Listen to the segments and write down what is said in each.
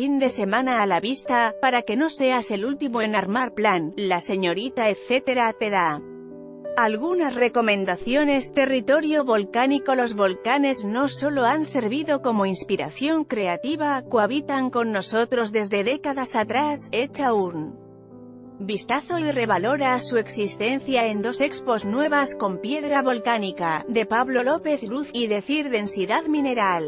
fin de semana a la vista, para que no seas el último en armar plan, la señorita etcétera te da algunas recomendaciones. Territorio volcánico. Los volcanes no solo han servido como inspiración creativa, cohabitan con nosotros desde décadas atrás. Echa un vistazo y revalora su existencia en dos expos nuevas con piedra volcánica, de Pablo López Luz, y decir densidad mineral,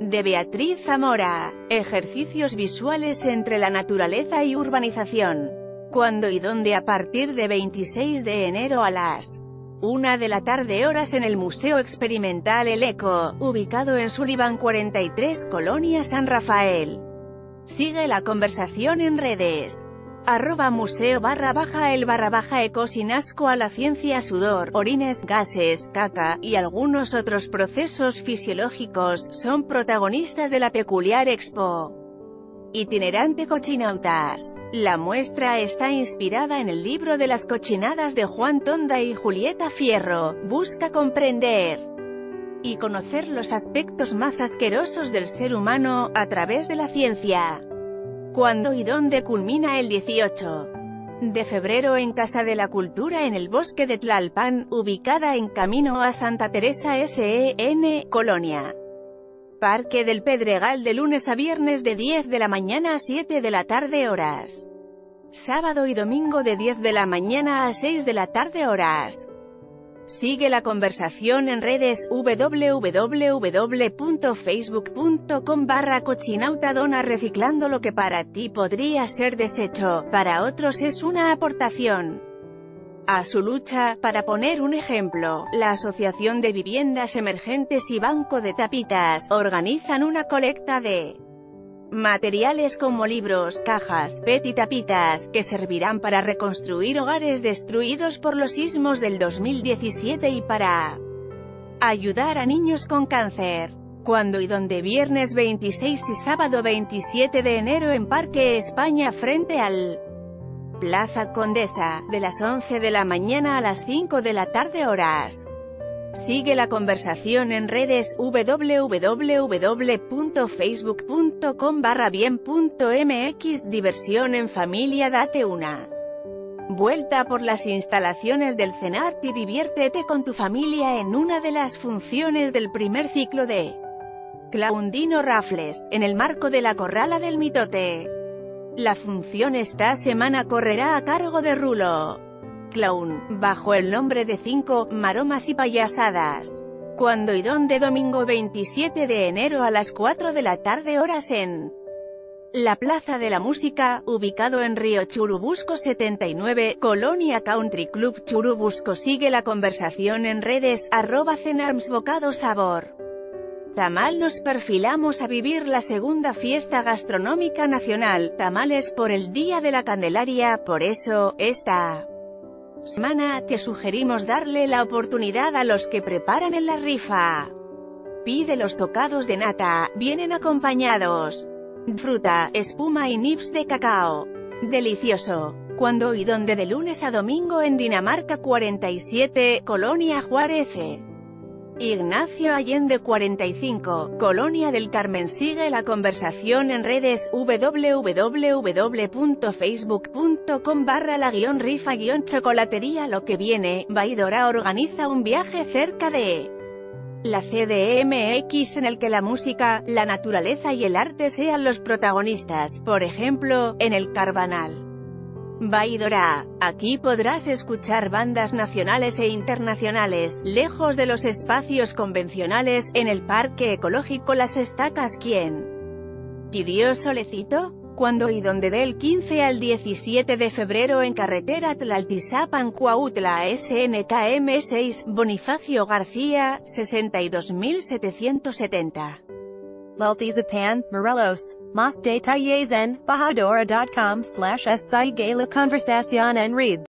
de Beatriz Zamora. Ejercicios visuales entre la naturaleza y urbanización. Cuándo y dónde. A partir de 26 de enero a las 1 de la tarde horas en el Museo Experimental El Eco, ubicado en Sullivan 43, Colonia San Rafael. Sigue la conversación en redes. @museo_el_eco. Sin asco a la ciencia. Sudor, orines, gases, caca, y algunos otros procesos fisiológicos, son protagonistas de la peculiar expo itinerante Cochinautas. La muestra está inspirada en el libro de las cochinadas de Juan Tonda y Julieta Fierro. Busca comprender y conocer los aspectos más asquerosos del ser humano, a través de la ciencia. Cuándo y dónde. Culmina el 18 de febrero en Casa de la Cultura en el Bosque de Tlalpan, ubicada en Camino a Santa Teresa SEN, Colonia Parque del Pedregal, de lunes a viernes de 10 de la mañana a 7 de la tarde horas. Sábado y domingo de 10 de la mañana a 6 de la tarde horas. Sigue la conversación en redes. www.facebook.com/cochinauta. Dona reciclando lo que para ti podría ser desecho, para otros es una aportación a su lucha. Para poner un ejemplo, la Asociación de Viviendas Emergentes y Banco de Tapitas organizan una colecta de materiales como libros, cajas, PET y tapitas, que servirán para reconstruir hogares destruidos por los sismos del 2017 y para ayudar a niños con cáncer. Cuándo y dónde. Viernes 26 y sábado 27 de enero en Parque España frente al Plaza Condesa, de las 11 de la mañana a las 5 de la tarde horas. Sigue la conversación en redes. www.facebook.com/bien.mx. Diversión en familia. Date una vuelta por las instalaciones del Cenart y diviértete con tu familia en una de las funciones del primer ciclo de Claudino Raffles, en el marco de la Corrala del Mitote. La función esta semana correrá a cargo de Rulo Clown, bajo el nombre de 5 maromas y payasadas. Cuándo y dónde. Domingo 27 de enero a las 4 de la tarde horas en la Plaza de la Música, ubicado en Río Churubusco 79, Colonia Country Club Churubusco. Sigue la conversación en redes. @cenarmsbocado sabor tamal. Nos perfilamos a vivir la segunda fiesta gastronómica nacional, tamales por el Día de la Candelaria. Por eso, esta semana te sugerimos darle la oportunidad a los que preparan en la rifa. Pide los tocados de nata, vienen acompañados fruta, espuma y nips de cacao. Delicioso. Cuándo y dónde. De lunes a domingo en Dinamarca 47, Colonia Juárez Ignacio Allende 45, Colonia del Carmen. Sigue la conversación en redes. www.facebook.com/la-rifa-chocolatería. Lo que viene. Baidora organiza un viaje cerca de la CDMX en el que la música, la naturaleza y el arte sean los protagonistas, por ejemplo, en el Carbonal. Baidora, aquí podrás escuchar bandas nacionales e internacionales, lejos de los espacios convencionales, en el Parque Ecológico Las Estacas. ¿Quién pidió solecito? Cuándo y dónde. Del 15 al 17 de febrero en carretera Tlaltisapan-Cuautla SNKM6, Bonifacio García, 62770. Lalti Zapan, Morelos. Mas de Taiye Zen, Baidora.com/SI Gala Conversación en Red.